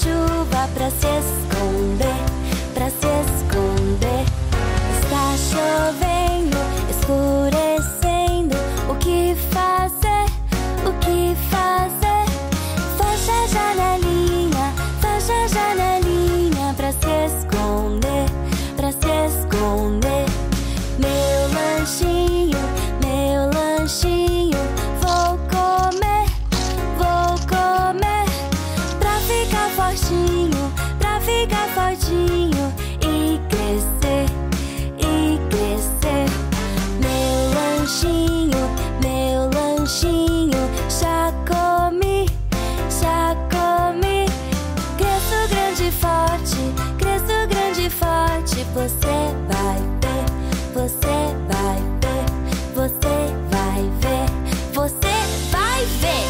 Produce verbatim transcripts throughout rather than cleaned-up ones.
chuva pra se esconder, pra se esconder. Está chovendo, escurecendo. O que fazer? O que fazer? Fecha a janelinha, fecha a janelinha pra se esconder, pra se esconder. Meu lanchinho, meu lanchinho, vou comer, vou comer. Pra ficar fortinho, pra ficar fortinho e crescer, e crescer. Meu lanchinho, meu lanchinho, já comi, já comi. Cresço grande e forte, cresço grande e forte, você vai ter. Você vai ver, você vai ver, você vai ver!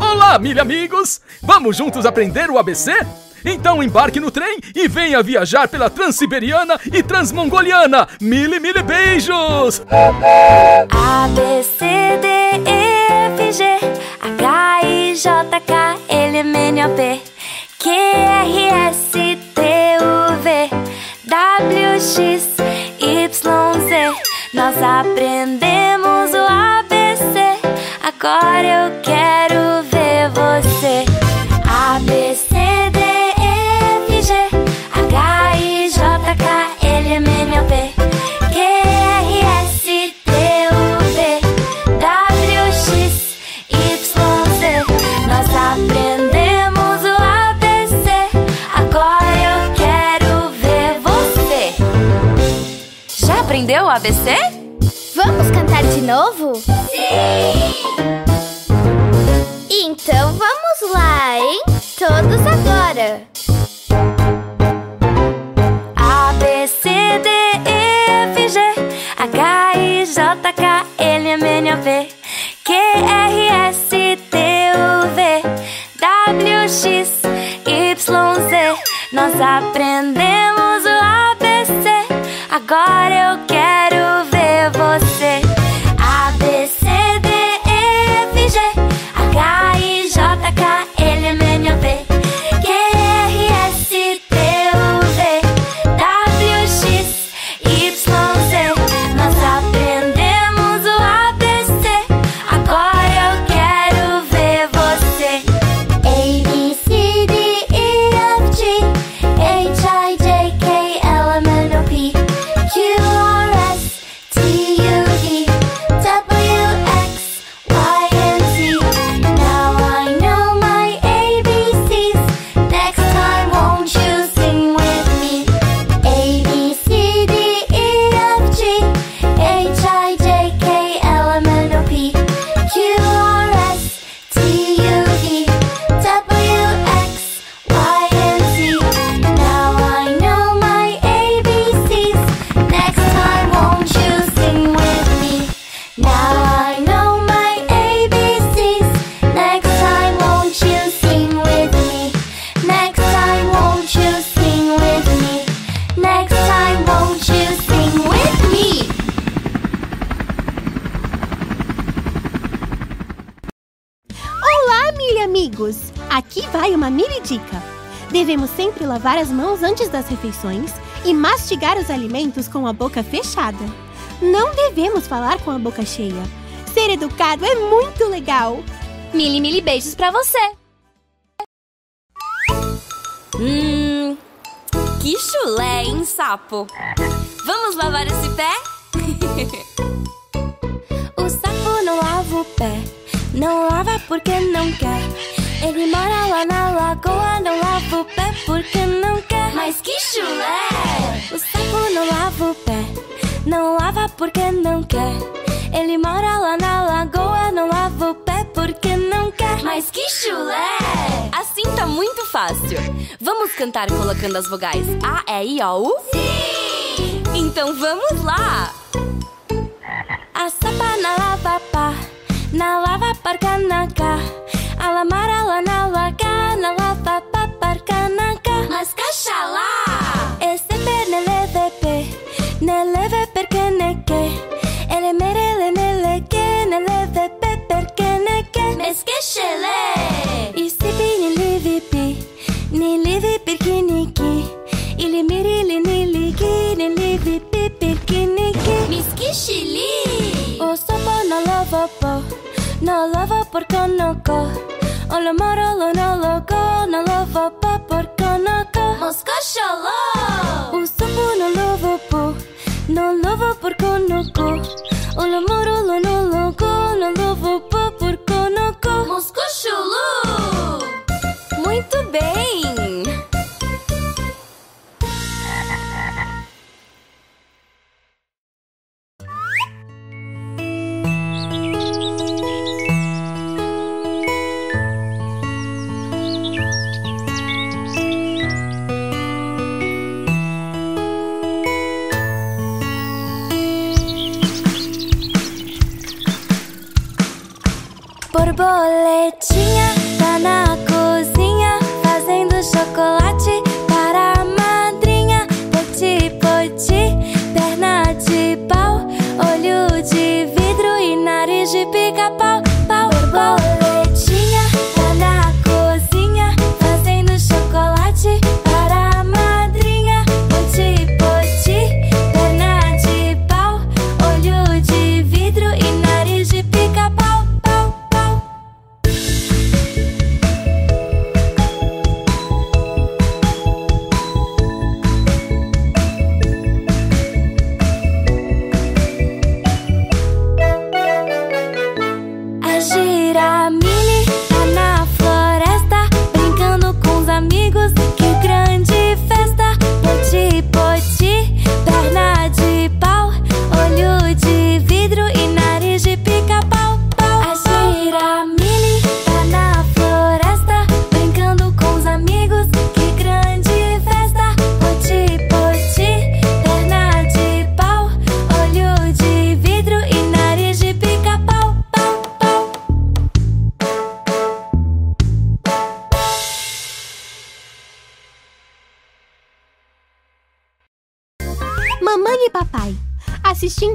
Olá, milha amigos! Vamos juntos aprender o A B C? Então embarque no trem e venha viajar pela Transiberiana e Transmongoliana! Mil e mil e beijos! A, B, C, D, E, F, G, H, J, K, L, M, N, O, P, Q, R, S, T, U, V, W, X, Y, Z. Nós aprendemos o A B C, agora eu quero ver você. A, B, C, D, E, F, G, H, I, J, K, L, M, N, O, P, Q, R, S, T, U, V, W, X, Y, nós aprendemos o A B C, agora eu quero ver você. Já aprendeu o A B C? Vamos cantar de novo? Sim! Então vamos lá, hein? Todos agora! A, B, C, D, E, F, G, H, I, J, K, L, M, N, O, P, Q, R, S, T, U, V, W, X, Y, Z. Nós aprendemos o A B C, agora eu quero ver você. A, B, C, D, E, F, G, H, I, J, K, L, M, N, O, P, Q, R, S, T, U, V, W, X, Y, Z. Nós aprendemos o A B C, agora eu quero ver você. A, B, C, D, E, F, G, H, I, J, K, L, M, N, O, P, Q, R, S, T, U, V, W, X, Y, and Z. Now I know my A B Cs, next time won't you sing with me? A, B, C, D, E, F, G, H, I, J, K, L, M, N, O, P, Q, R, S, T, U, V, W, X, Y, and Z. Now I know my A B Cs, next time won't you sing with me? Now I know my A B Cs, next time won't you sing with me? Next time won't you sing with me? Next time won't you sing with me? Olá, milha amigos! Aqui vai uma mini dica. Devemos sempre lavar as mãos antes das refeições e mastigar os alimentos com a boca fechada. Não devemos falar com a boca cheia. Ser educado é muito legal. Mil e mil e beijos pra você! Hum, que chulé, hein, sapo? Vamos lavar esse pé? O sapo não lava o pé, não lava porque não quer. Ele mora lá na lagoa, não lava o pé porque não quer. Mas que chulé! O sapo não lava o pé, não lava porque não quer. Ele mora lá na lagoa, não lava o pé porque não quer. Mas que chulé! Assim tá muito fácil. Vamos cantar colocando as vogais A, E, I, O, U? Sim! Então vamos lá! A sapa na lava pá, na lava parcanaca. A lamara lá na laga, na lava pá parcanaca. Mas cachalá! Esse peneleve pe, neleve perqueneque. Ele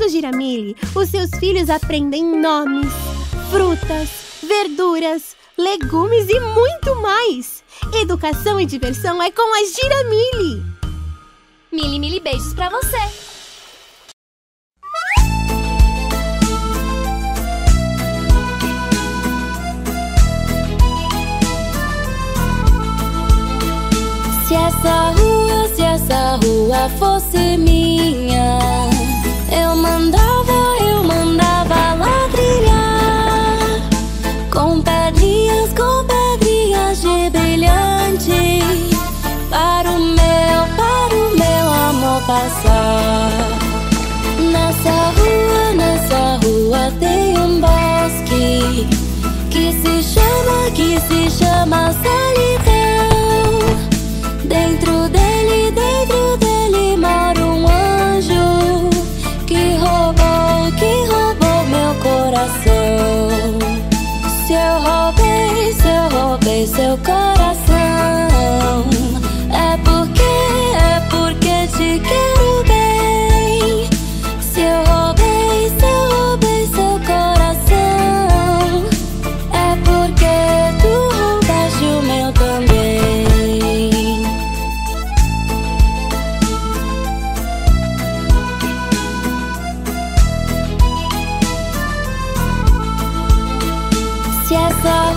Giramille, os seus filhos aprendem nomes, frutas, verduras, legumes e muito mais. Educação e diversão é com a Giramille. Mille, mille beijos pra você. Se essa rua, se essa rua fosse minha, eu mandava, eu mandava ladrilhar com pedrinhas, com pedrinhas de brilhante, para o meu, para o meu amor passar. Nessa rua, nessa rua tem um bosque que se chama, que se chama solidão. Dentro dele, dentro dele mora um anjo que roubou, que roubou meu coração. Se eu roubei, se eu roubei seu coração, é porque, é porque te quero bem. Se eu roubei, se eu roubei seu coração, é porque tu roubaste o meu também. Se essa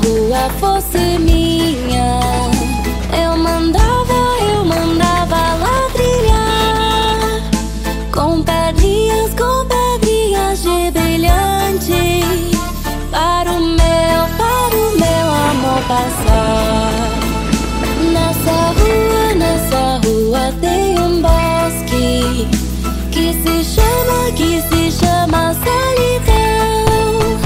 rua fosse minha, eu mandava, eu mandava ladrilhar com pedrinhas, com pedrinhas de brilhante, para o meu, para o meu amor passar. Nessa rua, nessa rua tem um bosque que se chama, que se chama solidão.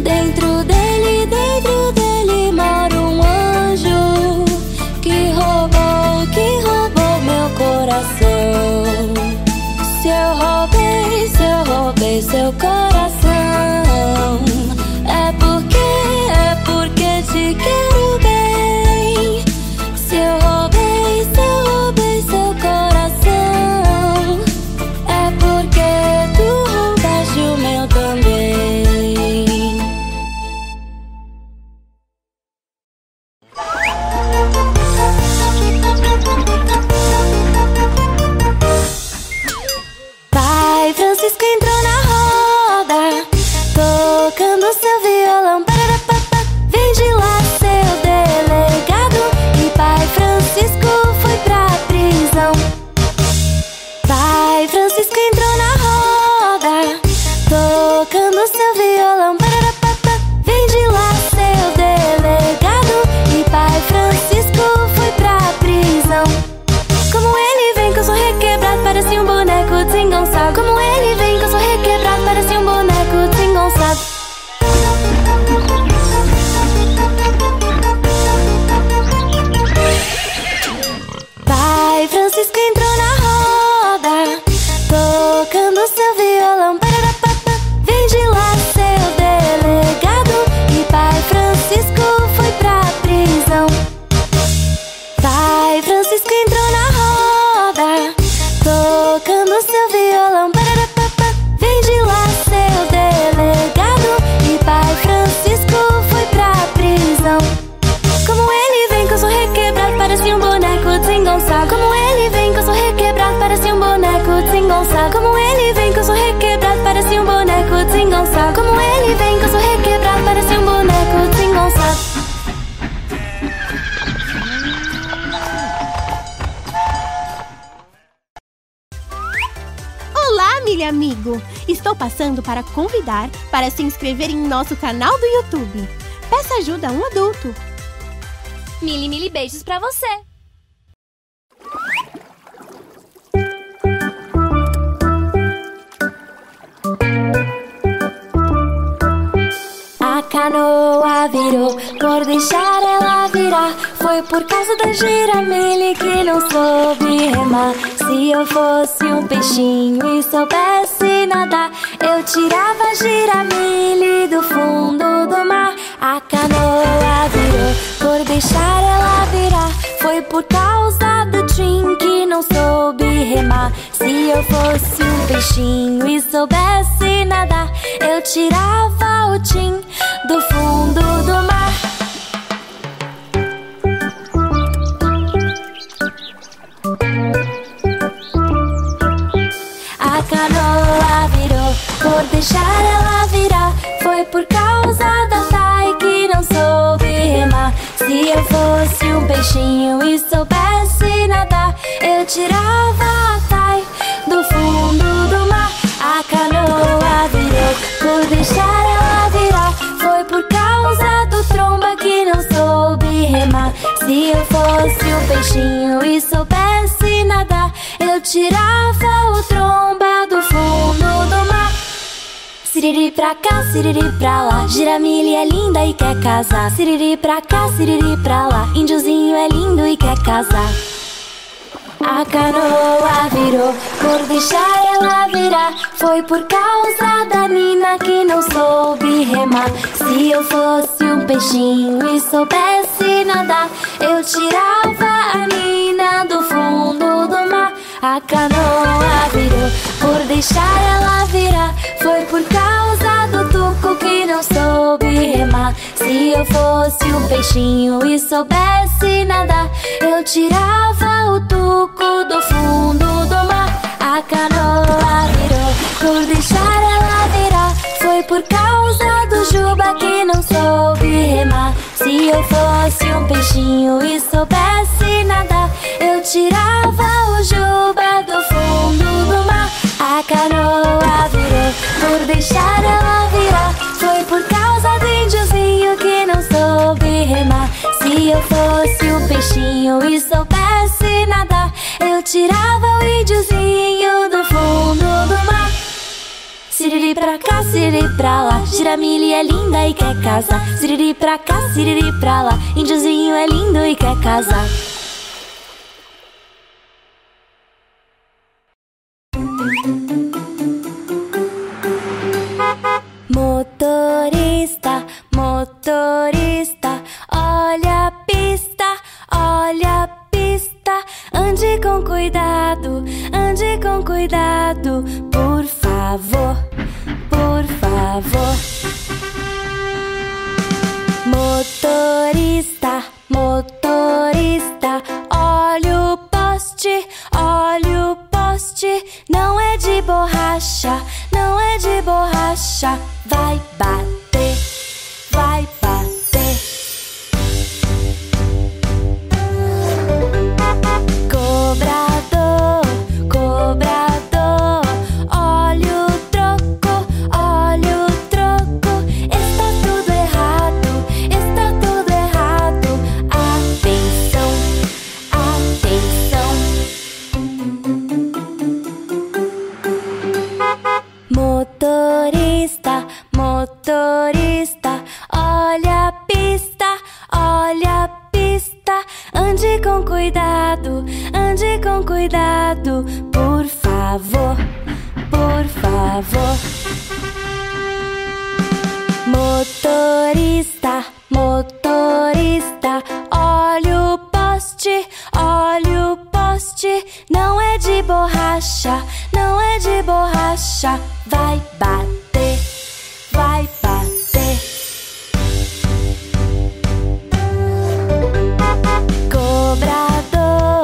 Dentro dele, dentro dele mora um desengonçado. Como ele vem que eu sou requebrado, parece um boneco desengonçado. Como ele vem que eu sou requebrado, parece um boneco desengonçado. Como ele vem que eu sou requebrado, parece um boneco desengonçado. Amigo, estou passando para convidar para se inscrever em nosso canal do YouTube. Peça ajuda a um adulto. Mili, mili beijos para você. A canoa virou, por deixar ela virar. Foi por causa da giramille que não soube remar. Se eu fosse um peixinho e soubesse nadar, eu tirava a giramille do fundo do mar. A canoa virou, por deixar ela virar. Foi por causa do Trim que não soube remar. Se eu fosse um peixinho e soubesse nadar, eu tirava o Trim do fundo do mar. A canoa virou, por deixar ela virar. Foi por causa da Tai que não soube remar. Se eu fosse um peixinho e soubesse nadar, eu tirava a Tai do fundo do mar. A canoa virou, por deixar ela virar. Foi por causa do Tromba que não soube remar. Se eu fosse um peixinho e soubesse nadar, eu tirava o Tromba do fundo do mar. Siriri pra cá, siriri pra lá, giramille é linda e quer casar. Siriri pra cá, siriri pra lá, índiozinho é lindo e quer casar. A canoa virou, por deixar ela virar. Foi por causa da Nina que não soube remar. Se eu fosse um peixinho e soubesse nadar, eu tirava a Nina do fundo do mar. A canoa virou, por deixar ela virar. Foi por causa do Tuco que não soube remar. Se eu fosse um peixinho e soubesse nadar, eu tirava o Tuco do fundo do mar. A canoa virou, por deixar ela virar. Foi por causa do Juba que não soube remar. Se eu fosse um peixinho e soubesse nadar, eu tirava o Juba do fundo do mar. A canoa virou, por deixar ela virar. Foi por causa do índiozinho que não soube remar. Se eu fosse um peixinho e soubesse nadar, eu tirava o índiozinho do fundo do mar. Siriri pra cá, siriri pra lá, giramille é linda e quer casar. Siriri pra cá, siriri pra lá, índiozinho é lindo e quer casar. Motorista, motorista, olha a pista, olha a pista. Ande com cuidado, ande com cuidado, por favor, por favor. Motorista, motorista, olha o poste, olha o poste. Não é de borracha, não é de borracha. Vai bater, vai bater. Cobrador, cobrador, olha o troco, olha o troco. Está tudo errado, está tudo errado. Atenção, atenção. Motorista, motorista, olha a pista, olha a pista. Ande com cuidado, ande com cuidado, por favor, por favor. Motorista, motorista, olha o poste, olha o poste. Não é de borracha, não é de borracha. Vai bater, vai bater. Cobrador,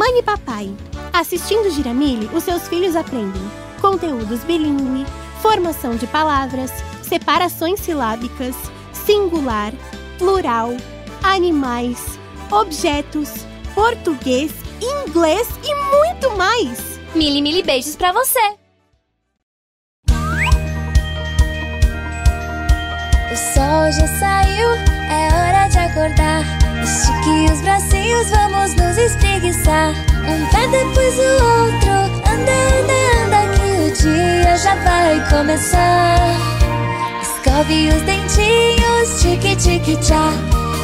Mamãe e papai. Assistindo Giramille, os seus filhos aprendem conteúdos bilíngue, formação de palavras, separações silábicas, singular, plural, animais, objetos, português, inglês e muito mais! Mille, mille beijos pra você! O sol já saiu, é hora de acordar. Estique os bracinhos, vamos nos espreguiçar. Um pé depois o outro, anda, anda, anda, que o dia já vai começar. Escove os dentinhos, tique, tique, tchá.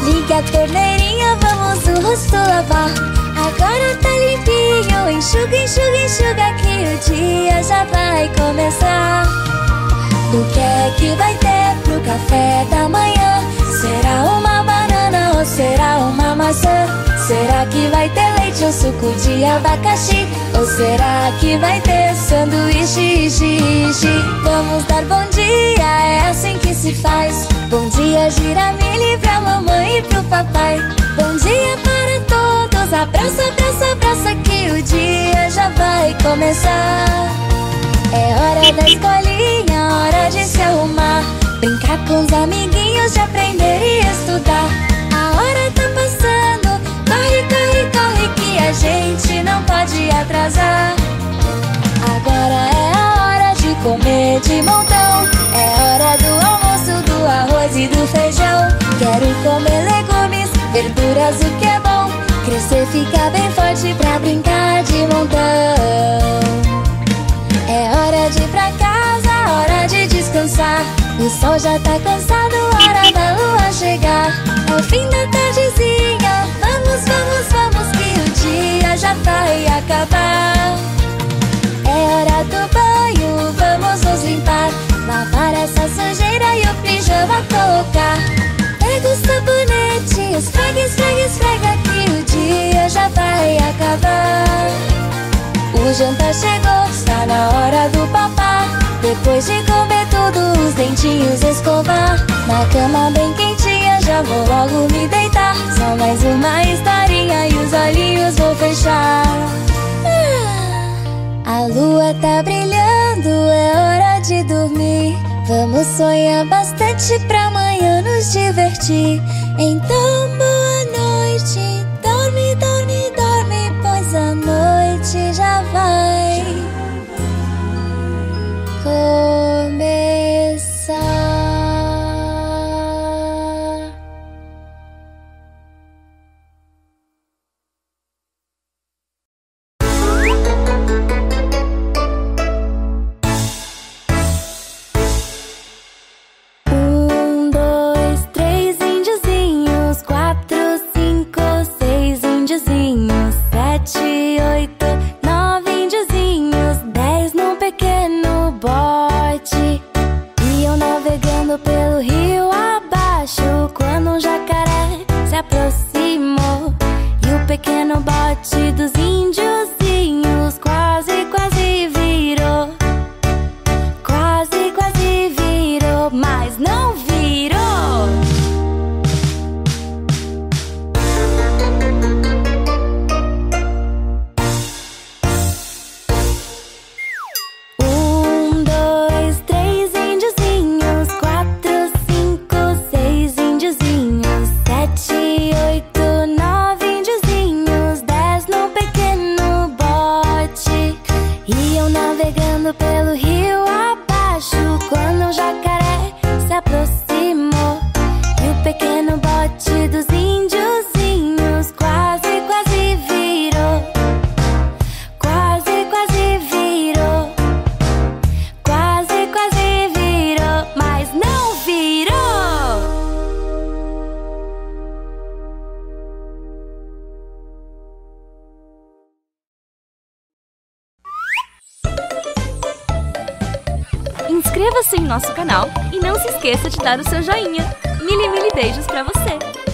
Liga a torneirinha, vamos o rosto lavar. Agora tá limpinho, enxuga, enxuga, enxuga, que o dia já vai começar. O que é que vai ter pro café da manhã? Será uma banana ou será uma maçã? Será que vai ter leite ou suco de abacaxi? Ou será que vai ter sanduíche, xixi? Vamos dar bom dia, é assim que se faz. Bom dia, Giramille, pra mamãe e pro papai. Bom dia para todos, abraça, abraça, abraça, que o dia já vai começar. É hora da escolinha, hora de se arrumar, brincar com os amiguinhos, de aprender e estudar. A hora tá passando, corre, corre, corre, que a gente não pode atrasar. Agora é a hora de comer de montão, é hora do almoço, do arroz e do feijão. Quero comer legumes, verduras, o que é bom, crescer, ficar bem forte pra brincar de montão. É hora de ir pra casa, hora de descansar. O sol já tá cansado, hora da lua chegar. É o fim da tardezinha, vamos, vamos, vamos, que o dia já vai acabar. É hora do banho, vamos nos limpar, lavar essa sujeira e o pijama colocar. Pega o sabonete, esfrega, esfrega, esfrega, que o dia já vai acabar. O jantar chegou, está na hora do papá. Depois de comer tudo, os dentinhos escovar. Na cama bem quentinha, já vou logo me deitar. Só mais uma historinha e os olhinhos vou fechar. ah, A lua tá brilhando, é hora de dormir. Vamos sonhar bastante pra amanhã nos divertir. Então boa noite, dorme, dorme, dorme, pois a noite já vai começar. Um, dois, três índiozinhos, quatro, cinco, seis índiozinhos, sete, oito. Inscreva-se em nosso canal e não se esqueça de dar o seu joinha. Mille, mille beijos pra você!